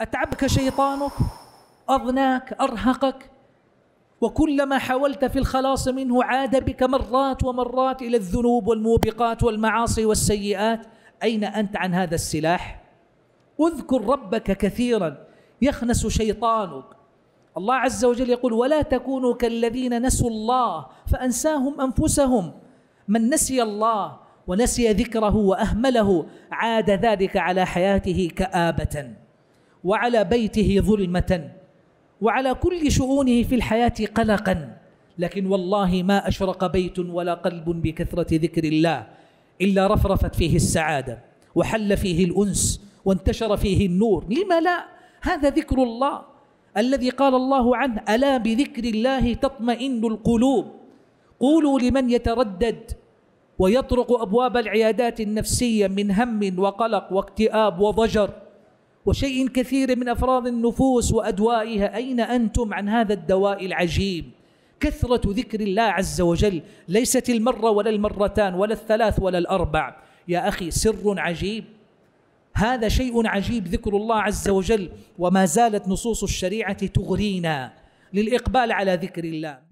أتعبك شيطانك، أضناك، أرهقك، وكلما حاولت في الخلاص منه عاد بك مرات ومرات إلى الذنوب والموبقات والمعاصي والسيئات. أين أنت عن هذا السلاح؟ اذكر ربك كثيرا يخنس شيطانك. الله عز وجل يقول: ولا تكونوا كالذين نسوا الله فأنساهم أنفسهم. من نسي الله ونسي ذكره وأهمله عاد ذلك على حياته كآبة، وعلى بيته ظلمة، وعلى كل شؤونه في الحياة قلقا. لكن والله ما أشرق بيت ولا قلب بكثرة ذكر الله إلا رفرفت فيه السعادة، وحل فيه الأنس، وانتشر فيه النور. لما لا؟ هذا ذكر الله الذي قال الله عنه: ألا بذكر الله تطمئن القلوب. قولوا لمن يتردد ويطرق أبواب العيادات النفسية من هم وقلق واكتئاب وضجر وشيء كثير من أفراض النفوس وأدوائها: أين أنتم عن هذا الدواء العجيب؟ كثرة ذكر الله عز وجل، ليست المرة ولا المرتان ولا الثلاث ولا الأربع. يا أخي، سر عجيب، هذا شيء عجيب، ذكر الله عز وجل. وما زالت نصوص الشريعة تغرينا للإقبال على ذكر الله.